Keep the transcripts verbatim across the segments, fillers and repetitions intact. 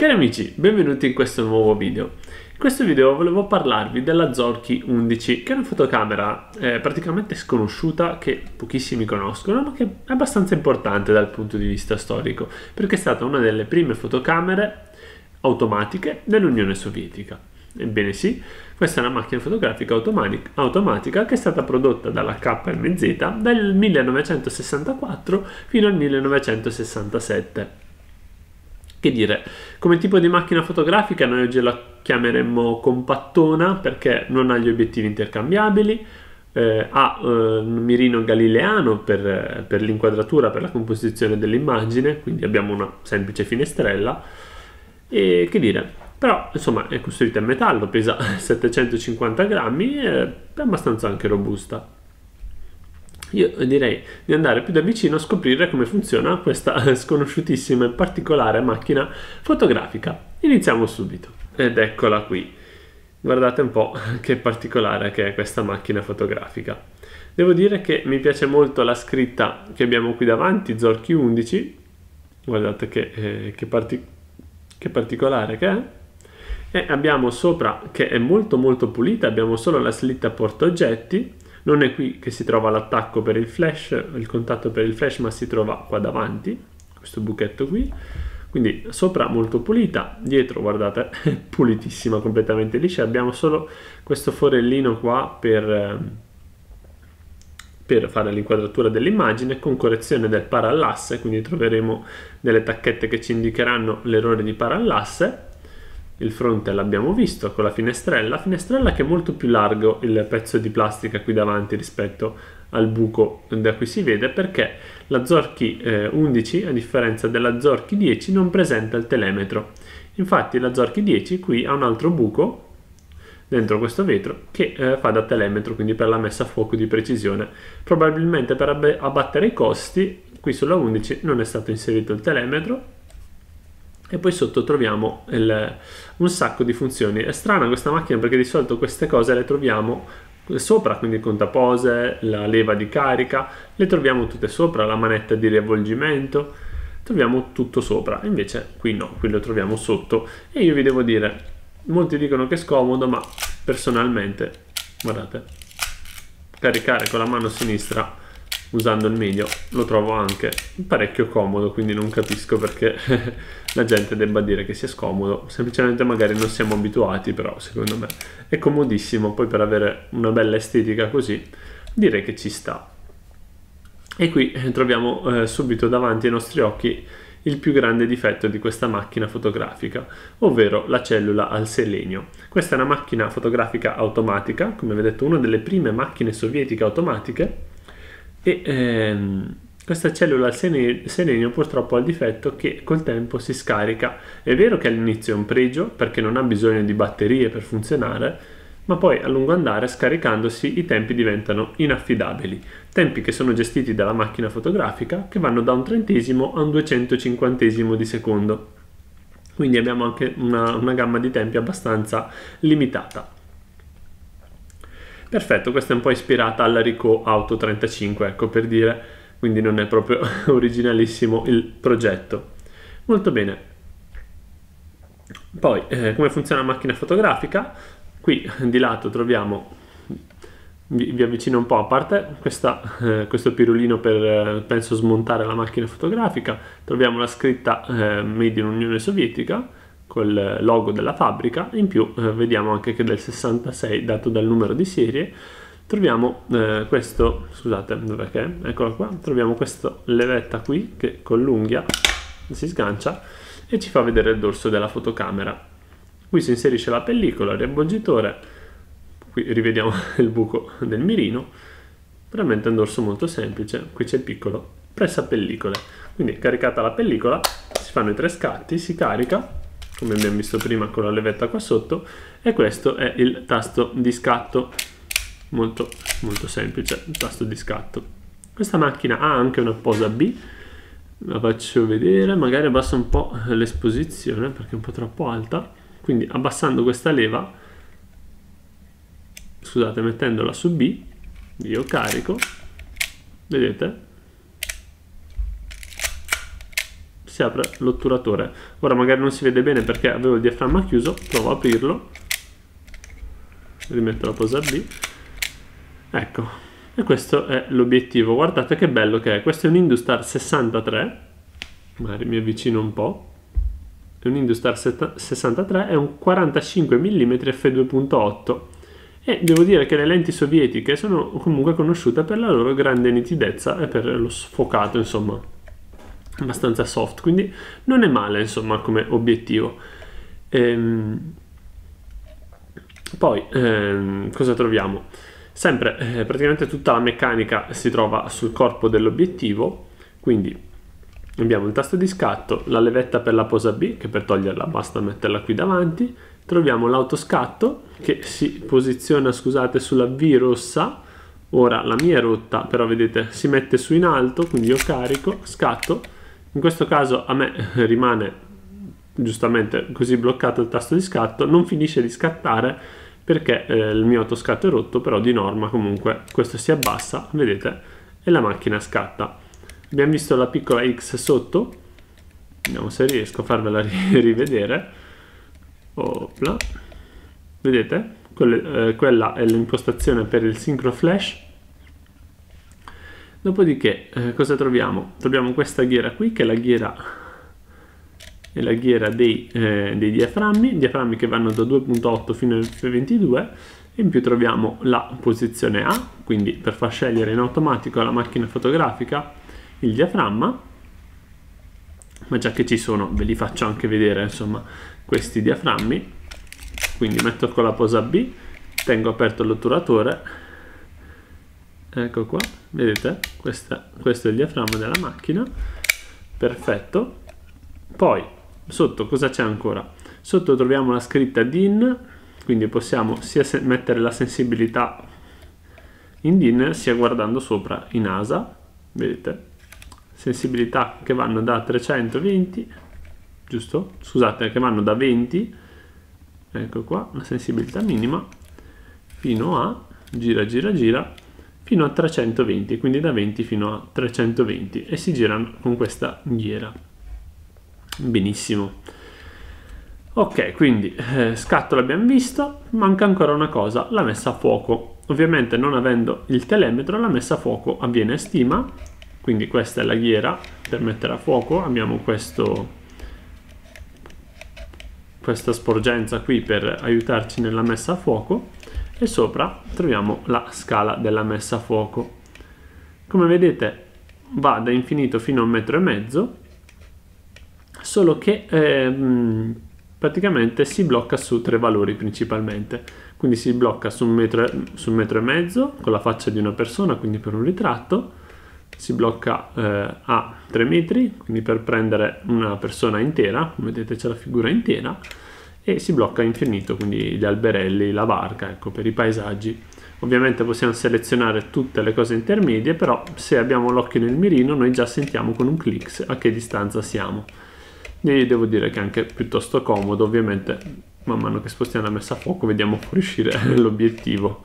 Cari amici, benvenuti in questo nuovo video. In questo video volevo parlarvi della Zorki undici, che è una fotocamera eh, praticamente sconosciuta, che pochissimi conoscono, ma che è abbastanza importante dal punto di vista storico, perché è stata una delle prime fotocamere automatiche dell'Unione Sovietica. Ebbene sì, questa è una macchina fotografica automatica che è stata prodotta dalla K M Z dal millenovecentosessantaquattro fino al millenovecentosessantasette. Che dire, come tipo di macchina fotografica noi oggi la chiameremmo compattona, perché non ha gli obiettivi intercambiabili, eh, ha eh, un mirino galileano per, per l'inquadratura, per la composizione dell'immagine, quindi abbiamo una semplice finestrella, e che dire, però insomma è costruita in metallo, pesa settecentocinquanta grammi e è abbastanza anche robusta. Io direi di andare più da vicino a scoprire come funziona questa sconosciutissima e particolare macchina fotografica. Iniziamo subito. Ed eccola qui. Guardate un po' che particolare che è questa macchina fotografica. Devo dire che mi piace molto la scritta che abbiamo qui davanti, Zorki undici. Guardate che, eh, che, parti che particolare che è. E abbiamo sopra, che è molto molto pulita, abbiamo solo la slitta portaoggetti. Non è qui che si trova l'attacco per il flash, il contatto per il flash, ma si trova qua davanti, questo buchetto qui. Quindi sopra molto pulita, dietro guardate, pulitissima, completamente liscia. Abbiamo solo questo forellino qua per, per fare l'inquadratura dell'immagine con correzione del parallasse, quindi troveremo delle tacchette che ci indicheranno l'errore di parallasse. Il fronte l'abbiamo visto con la finestrella, finestrella che è molto più largo il pezzo di plastica qui davanti rispetto al buco da cui si vede, perché la Zorki undici, a differenza della Zorki dieci, non presenta il telemetro. Infatti la Zorki dieci qui ha un altro buco dentro questo vetro che eh, fa da telemetro, quindi per la messa a fuoco di precisione. Probabilmente per ab- abbattere i costi, qui sulla undici non è stato inserito il telemetro. E poi sotto troviamo il, un sacco di funzioni. È strana questa macchina perché di solito queste cose le troviamo sopra, quindi il contapose, la leva di carica, le troviamo tutte sopra, la manetta di riavvolgimento, troviamo tutto sopra. Invece qui no, qui lo troviamo sotto. E io vi devo dire, molti dicono che è scomodo, ma personalmente, guardate, caricare con la mano sinistra usando il medio lo trovo anche parecchio comodo, quindi non capisco perché la gente debba dire che sia scomodo, semplicemente magari non siamo abituati, però secondo me è comodissimo. Poi per avere una bella estetica così direi che ci sta. E qui troviamo eh, subito davanti ai nostri occhi il più grande difetto di questa macchina fotografica, ovvero la cellula al selenio. Questa è una macchina fotografica automatica, come vedete una delle prime macchine sovietiche automatiche. E ehm, questa cellula al selenio purtroppo ha il difetto che col tempo si scarica. È vero che all'inizio è un pregio perché non ha bisogno di batterie per funzionare, ma poi a lungo andare, scaricandosi, i tempi diventano inaffidabili. Tempi che sono gestiti dalla macchina fotografica, che vanno da un trentesimo a un duecentocinquantesimo di secondo. Quindi abbiamo anche una, una gamma di tempi abbastanza limitata. Perfetto, questa è un po' ispirata alla Ricoh Auto trentacinque, ecco per dire, quindi non è proprio originalissimo il progetto. Molto bene. Poi, eh, come funziona la macchina fotografica? Qui di lato troviamo, vi, vi avvicino un po', a parte questa, eh, questo pirulino per, eh, penso, smontare la macchina fotografica, troviamo la scritta eh, Made in Unione Sovietica, col logo della fabbrica. In più eh, vediamo anche che del sessantasei, dato dal numero di serie, troviamo eh, questo, scusate, dov'è che è? Eccolo qua, troviamo questa levetta qui che con l'unghia si sgancia e ci fa vedere il dorso della fotocamera. Qui si inserisce la pellicola, il riavvolgitore, qui rivediamo il buco del mirino, veramente un dorso molto semplice. Qui c'è il piccolo pressa pellicole, quindi caricata la pellicola si fanno i tre scatti, si carica come abbiamo visto prima con la levetta qua sotto, e questo è il tasto di scatto, molto molto semplice il tasto di scatto. Questa macchina ha anche una posa B, la faccio vedere, magari abbasso un po' l'esposizione perché è un po' troppo alta, quindi abbassando questa leva, scusate, mettendola su B, io carico, vedete? si apre l'otturatore. Ora magari non si vede bene perché avevo il diaframma chiuso, provo a aprirlo, rimetto la posa B, ecco, e questo è l'obiettivo. Guardate che bello che è, questo è un Industar sessantatré, magari mi avvicino un po', è un Industar sessantatré, è un quarantacinque millimetri f due punto otto e devo dire che le lenti sovietiche sono comunque conosciute per la loro grande nitidezza e per lo sfocato, insomma, abbastanza soft, quindi non è male, insomma, come obiettivo. Ehm, poi ehm, cosa troviamo? Sempre eh, praticamente tutta la meccanica si trova sul corpo dell'obiettivo, quindi abbiamo il tasto di scatto, la levetta per la posa B, che per toglierla basta metterla qui davanti, troviamo l'autoscatto che si posiziona, scusate, sulla V rossa. Ora la mia è rotta, però vedete si mette su in alto, quindi io carico, scatto, in questo caso a me rimane giustamente così bloccato il tasto di scatto, non finisce di scattare perché eh, il mio autoscatto è rotto, però di norma comunque questo si abbassa, vedete, e la macchina scatta. Abbiamo visto la piccola X sotto, vediamo se riesco a farvela rivedere. Opla. Vedete? Quelle, eh, quella è l'impostazione per il sincro flash. Dopodiché eh, cosa troviamo? Troviamo questa ghiera qui, che è la ghiera, è la ghiera dei, eh, dei diaframmi, diaframmi che vanno da due punto otto fino al F ventidue. In più troviamo la posizione A, quindi per far scegliere in automatico la macchina fotografica il diaframma, ma già che ci sono ve li faccio anche vedere, insomma, questi diaframmi. Quindi metto con la posa B, tengo aperto l'otturatore, ecco qua, vedete, questa, questo è il diaframma della macchina, perfetto. Poi sotto cosa c'è ancora? Sotto troviamo la scritta D I N, quindi possiamo sia mettere la sensibilità in D I N sia guardando sopra in A S A, vedete, sensibilità che vanno da trecentoventi, giusto? Scusate, che vanno da venti, ecco qua, la sensibilità minima, fino a, gira gira gira, fino a trecentoventi, quindi da venti fino a trecentoventi, e si girano con questa ghiera. Benissimo. Ok, quindi eh, scatto l'abbiamo visto, manca ancora una cosa, la messa a fuoco. Ovviamente non avendo il telemetro la messa a fuoco avviene a stima, quindi questa è la ghiera per mettere a fuoco, abbiamo questo, questa sporgenza qui per aiutarci nella messa a fuoco e sopra troviamo la scala della messa a fuoco. Come vedete va da infinito fino a un metro e mezzo, solo che eh, praticamente si blocca su tre valori principalmente, quindi si blocca su un metro, su un metro e mezzo con la faccia di una persona, quindi per un ritratto, si blocca eh, a tre metri, quindi per prendere una persona intera, come vedete c'è la figura intera, e si blocca infinito, quindi gli alberelli, la barca, ecco, per i paesaggi. Ovviamente possiamo selezionare tutte le cose intermedie, però se abbiamo l'occhio nel mirino noi già sentiamo con un clic a che distanza siamo. E devo dire che è anche piuttosto comodo, ovviamente man mano che spostiamo la messa a fuoco vediamo fuoriuscire l'obiettivo.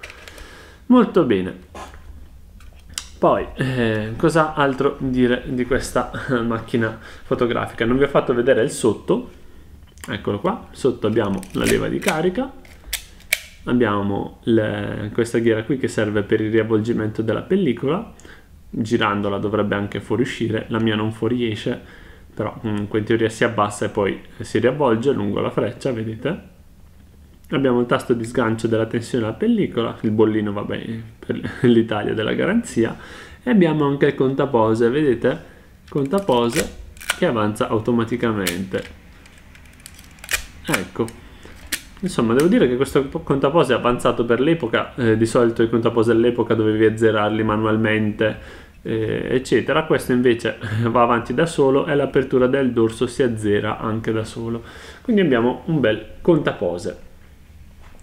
Molto bene. Poi, eh, cosa altro dire di questa macchina fotografica? Non vi ho fatto vedere il sotto, eccolo qua, sotto abbiamo la leva di carica, abbiamo le, questa ghiera qui che serve per il riavvolgimento della pellicola, girandola dovrebbe anche fuoriuscire, la mia non fuoriesce, però comunque in teoria si abbassa e poi si riavvolge lungo la freccia, vedete? Abbiamo il tasto di sgancio della tensione della pellicola, il bollino, vabbè, per l'Italia della garanzia, e abbiamo anche il contapose, vedete? Contapose che avanza automaticamente. Ecco, insomma devo dire che questo contapose è avanzato per l'epoca, eh, di solito i contapose all'epoca dovevi azzerarli manualmente, eh, eccetera, questo invece va avanti da solo e l'apertura del dorso si azzera anche da solo, quindi abbiamo un bel contapose.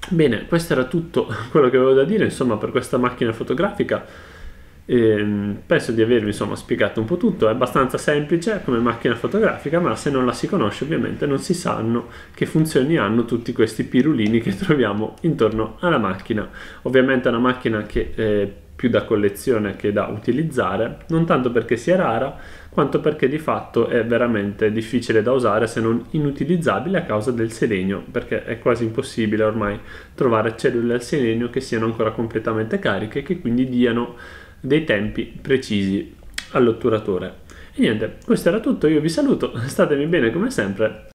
Bene, questo era tutto quello che avevo da dire, insomma, per questa macchina fotografica. Ehm, penso di avervi, insomma, spiegato un po' tutto. È abbastanza semplice come macchina fotografica, ma se non la si conosce ovviamente non si sanno che funzioni hanno tutti questi pirulini che troviamo intorno alla macchina. Ovviamente è una macchina che è più da collezione che da utilizzare, non tanto perché sia rara, quanto perché di fatto è veramente difficile da usare, se non inutilizzabile, a causa del selenio, perché è quasi impossibile ormai trovare cellule al selenio che siano ancora completamente cariche e che quindi diano dei tempi precisi all'otturatore. E niente, questo era tutto, io vi saluto, statemi bene come sempre.